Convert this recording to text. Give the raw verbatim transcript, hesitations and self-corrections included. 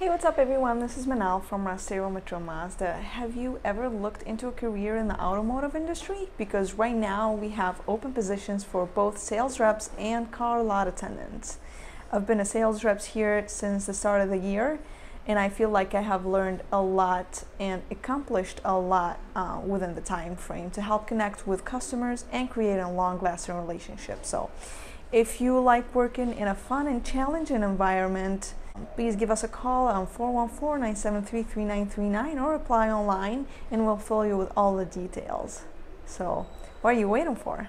Hey, what's up everyone? This is Manal from Russ Darrow Metro Mazda. Have you ever looked into a career in the automotive industry? Because right now we have open positions for both sales reps and car lot attendants. I've been a sales rep here since the start of the year, and I feel like I have learned a lot and accomplished a lot uh, within the time frame to help connect with customers and create a long-lasting relationship. So if you like working in a fun and challenging environment, please give us a call on four one four, nine seven three, three nine three nine or apply online and we'll fill you with all the details. So what are you waiting for?